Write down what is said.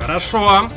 Хорошо.